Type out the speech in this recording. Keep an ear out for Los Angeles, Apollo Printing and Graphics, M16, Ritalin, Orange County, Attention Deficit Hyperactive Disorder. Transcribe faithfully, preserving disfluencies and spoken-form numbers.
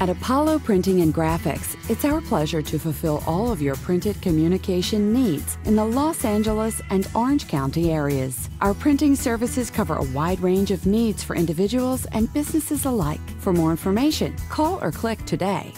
At Apollo Printing and Graphics, it's our pleasure to fulfill all of your printed communication needs in the Los Angeles and Orange County areas. Our printing services cover a wide range of needs for individuals and businesses alike. For more information, call or click today.